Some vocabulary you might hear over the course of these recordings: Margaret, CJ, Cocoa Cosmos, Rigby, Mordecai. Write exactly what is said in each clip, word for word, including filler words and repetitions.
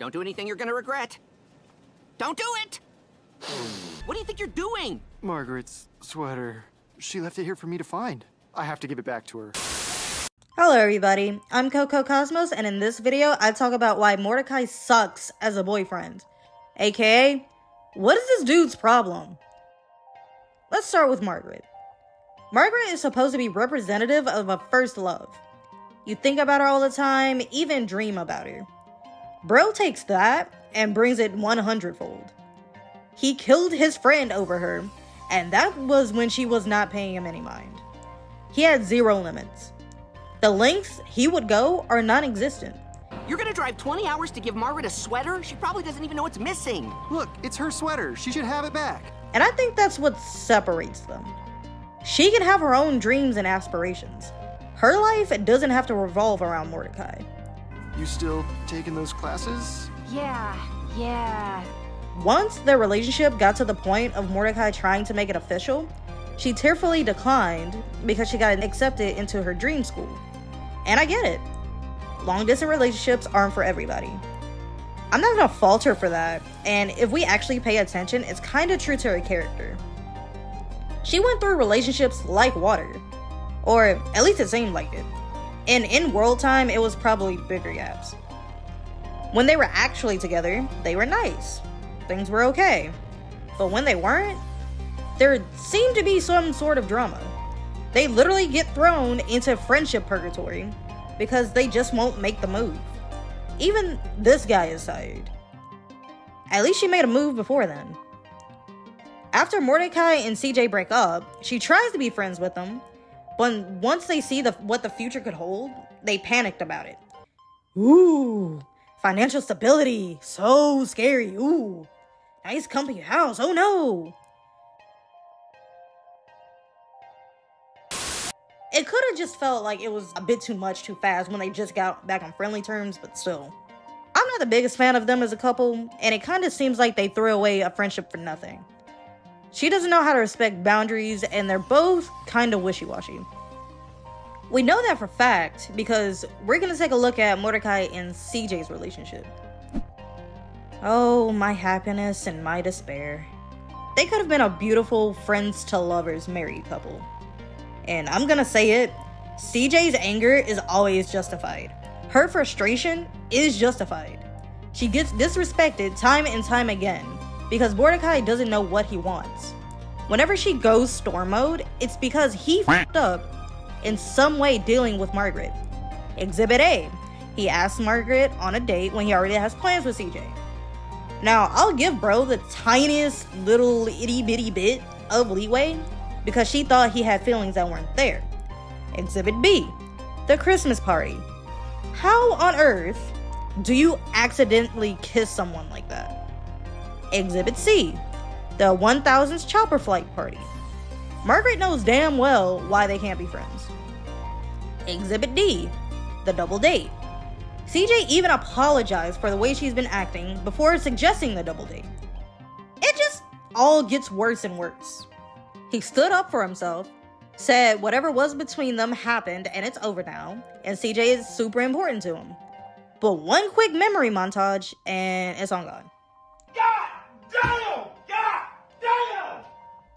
Don't do anything you're gonna regret. Don't do it! What do you think you're doing? Margaret's sweater. She left it here for me to find. I have to give it back to her. Hello everybody, I'm Cocoa Cosmos, and in this video I talk about why Mordecai sucks as a boyfriend. A K A, what is this dude's problem? Let's start with Margaret. Margaret is supposed to be representative of a first love. You think about her all the time, even dream about her. Bro takes that and brings it one hundred fold. He killed his friend over her, and that was when she was not paying him any mind. He had zero limits. The lengths he would go are non-existent. You're gonna drive twenty hours to give Margaret a sweater? She probably doesn't even know what's missing. Look, it's her sweater. She should have it back. And I think that's what separates them. She can have her own dreams and aspirations. Her life doesn't have to revolve around Mordecai. You still taking those classes? Yeah, yeah. Once their relationship got to the point of Mordecai trying to make it official, she tearfully declined because she got accepted into her dream school. And I get it. Long-distance relationships aren't for everybody. I'm not gonna fault her for that, and if we actually pay attention, it's kinda true to her character. She went through relationships like water, or at least it seemed like it. And in world time, it was probably bigger gaps. When they were actually together, they were nice. Things were okay. But when they weren't, there seemed to be some sort of drama. They literally get thrown into friendship purgatory because they just won't make the move. Even this guy is tired. At least she made a move before then. After Mordecai and C J break up, she tries to be friends with them, but once they see the, what the future could hold, they panicked about it. Ooh, financial stability, so scary, ooh. Nice comfy house, oh no. It could have just felt like it was a bit too much too fast when they just got back on friendly terms, but still. I'm not the biggest fan of them as a couple, and it kind of seems like they threw away a friendship for nothing. She doesn't know how to respect boundaries, and they're both kind of wishy-washy. We know that for a fact because we're going to take a look at Mordecai and C J's relationship. Oh, my happiness and my despair. They could have been a beautiful friends to lovers married couple. And I'm gonna say it, C J's anger is always justified. Her frustration is justified. She gets disrespected time and time again because Mordecai doesn't know what he wants. Whenever she goes storm mode, it's because he fucked up in some way dealing with Margaret. Exhibit A, he asks Margaret on a date when he already has plans with C J. Now, I'll give bro the tiniest little itty bitty bit of leeway because she thought he had feelings that weren't there. Exhibit B, the Christmas party. How on earth do you accidentally kiss someone like that? Exhibit C, the one thousandth chopper flight party. Margaret knows damn well why they can't be friends. Exhibit D, the double date. C J even apologized for the way she's been acting before suggesting the double date. It just all gets worse and worse. He stood up for himself, said whatever was between them happened and it's over now, and C J is super important to him. But one quick memory montage and it's on God. God damn! God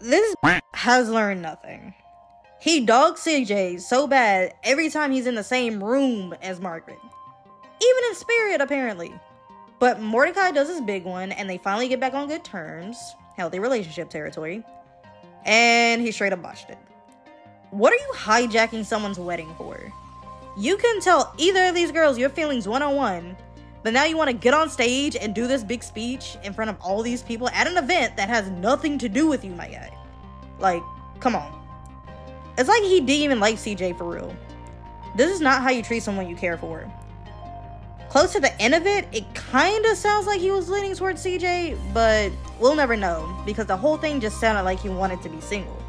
damn! This has learned nothing. He dogs C J so bad every time he's in the same room as Margaret. Even in spirit, apparently. But Mordecai does his big one and they finally get back on good terms, healthy relationship territory. And he straight up botched it. What are you hijacking someone's wedding for? You can tell either of these girls your feelings one-on-one, but now you want to get on stage and do this big speech in front of all these people at an event that has nothing to do with you, my guy. Like, come on. It's like he didn't even like C J for real. This is not how you treat someone you care for. Close to the end of it, it kind of sounds like he was leaning towards C J, but we'll never know because the whole thing just sounded like he wanted to be single.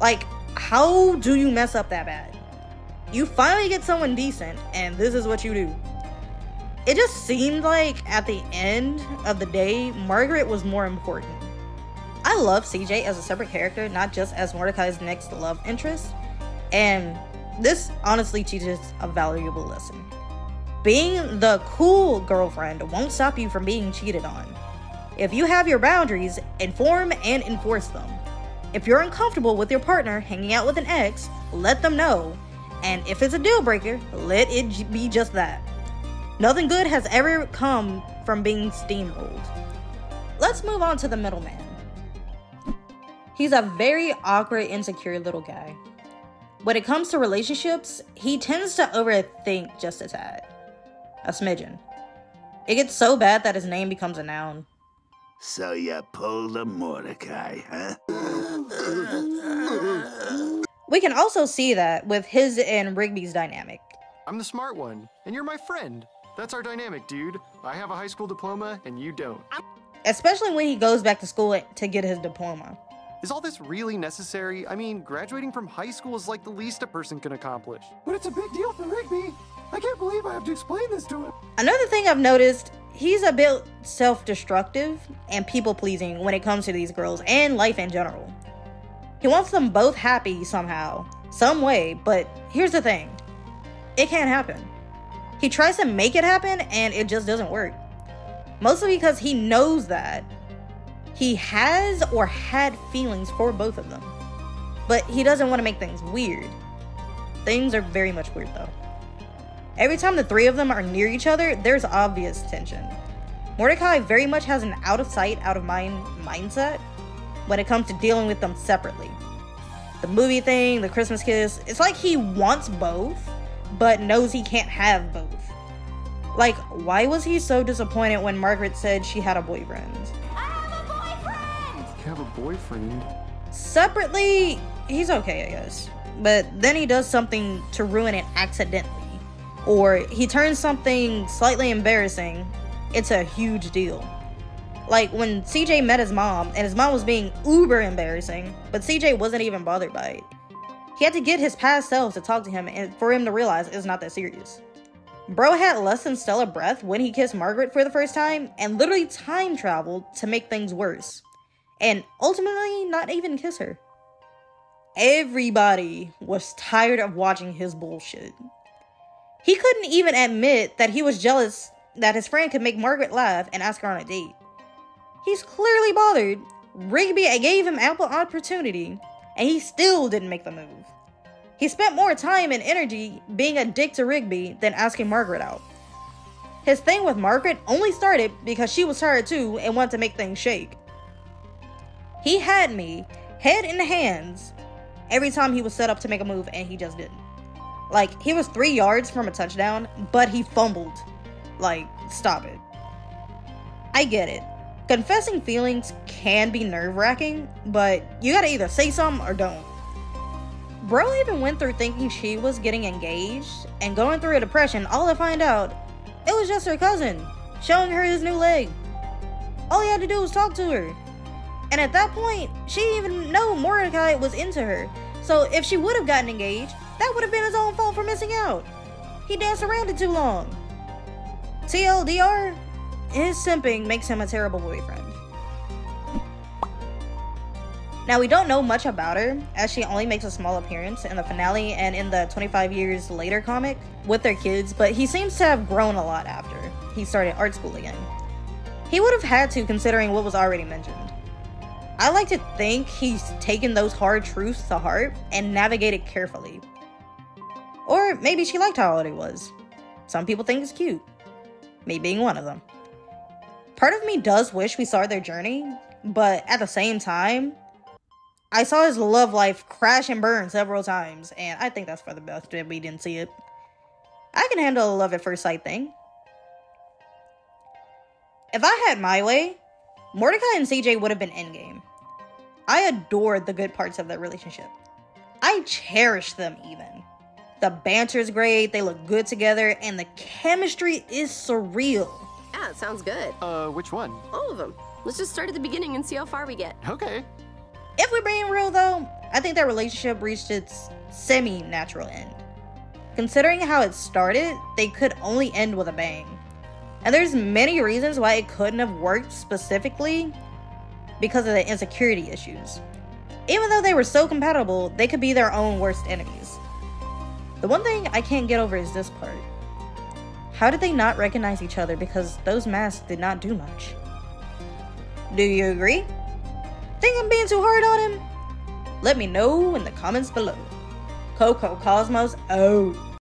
Like, how do you mess up that bad? You finally get someone decent, and this is what you do. It just seemed like at the end of the day, Margaret was more important. I love C J as a separate character, not just as Mordecai's next love interest, and this honestly teaches a valuable lesson. being the cool girlfriend won't stop you from being cheated on. If you have your boundaries, inform and enforce them. If you're uncomfortable with your partner hanging out with an ex, let them know. And if it's a deal breaker, let it be just that. Nothing good has ever come from being steamrolled. Let's move on to the middleman. He's a very awkward, insecure little guy. When it comes to relationships, he tends to overthink just a tad. A smidgen. It gets so bad that his name becomes a noun. So you pulled a Mordecai, huh? We can also see that with his and Rigby's dynamic. I'm the smart one, and you're my friend. That's our dynamic, dude. I have a high school diploma, and you don't. Especially when he goes back to school to get his diploma. Is all this really necessary? I mean, graduating from high school is like the least a person can accomplish. But it's a big deal for Rigby. I can't believe I have to explain this to him. Another thing I've noticed, he's a bit self-destructive and people-pleasing when it comes to these girls and life in general. He wants them both happy somehow, some way, but here's the thing. It can't happen. He tries to make it happen and it just doesn't work. Mostly because he knows that he has or had feelings for both of them. But he doesn't want to make things weird. Things are very much weird though. Every time the three of them are near each other, there's obvious tension. Mordecai very much has an out of sight, out of mind mindset when it comes to dealing with them separately. The movie thing, the Christmas kiss, it's like he wants both, but knows he can't have both. Like, why was he so disappointed when Margaret said she had a boyfriend? I have a boyfriend! You have a boyfriend? Separately, he's okay, I guess. But then he does something to ruin it accidentally. Or he turns something slightly embarrassing into a huge deal. Like when C J met his mom, and his mom was being uber embarrassing, but C J wasn't even bothered by it. He had to get his past selves to talk to him and for him to realize it's not that serious. Bro had less than stellar breath when he kissed Margaret for the first time and literally time traveled to make things worse. And ultimately not even kiss her. Everybody was tired of watching his bullshit. He couldn't even admit that he was jealous that his friend could make Margaret laugh and ask her on a date. He's clearly bothered. Rigby gave him ample opportunity, and he still didn't make the move. He spent more time and energy being a dick to Rigby than asking Margaret out. His thing with Margaret only started because she was tired too and wanted to make things shake. He had me, head in hands, every time he was set up to make a move and he just didn't. Like, he was three yards from a touchdown, but he fumbled. Like, stop it. I get it. Confessing feelings can be nerve-wracking, but you gotta either say something or don't. Bro even went through thinking she was getting engaged and going through a depression, all to find out it was just her cousin showing her his new leg. All he had to do was talk to her. And at that point, she didn't even know Mordecai was into her. So if she would have gotten engaged, that would have been his own fault for missing out. He danced around it too long. T L D R, his simping makes him a terrible boyfriend. Now, we don't know much about her, as she only makes a small appearance in the finale and in the twenty-five years later comic with their kids, but he seems to have grown a lot after he started art school again. He would have had to, considering what was already mentioned. I like to think he's taken those hard truths to heart and navigated carefully. Or maybe she liked how old he was. Some people think it's cute. Me being one of them. Part of me does wish we saw their journey, but at the same time, I saw his love life crash and burn several times, and I think that's for the best that we didn't see it. I can handle a love at first sight thing. If I had my way, Mordecai and C J would have been endgame. I adored the good parts of their relationship. I cherished them even. The banter's great, they look good together, and the chemistry is surreal. Yeah, it sounds good. Uh, which one? All of them. Let's just start at the beginning and see how far we get. Okay. If we're being real though, I think their relationship reached its semi-natural end. Considering how it started, they could only end with a bang. And there's many reasons why it couldn't have worked specifically because of the insecurity issues. Even though they were so compatible, they could be their own worst enemies. The one thing I can't get over is this part. How did they not recognize each other, because those masks did not do much? Do you agree? Think I'm being too hard on him? Let me know in the comments below. Cocoa Cosmos out.